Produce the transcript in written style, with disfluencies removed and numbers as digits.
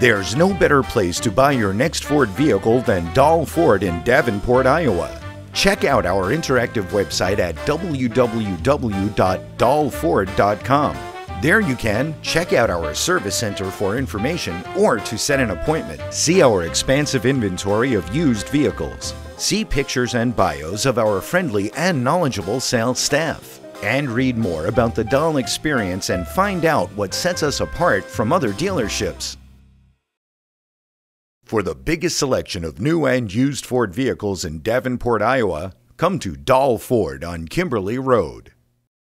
There's no better place to buy your next Ford vehicle than Dahl Ford in Davenport, Iowa. Check out our interactive website at www.dahlford.com. There you can check out our service center for information or to set an appointment. See our expansive inventory of used vehicles. See pictures and bios of our friendly and knowledgeable sales staff. And read more about the Dahl experience and find out what sets us apart from other dealerships. For the biggest selection of new and used Ford vehicles in Davenport, Iowa, come to Dahl Ford on Kimberly Road.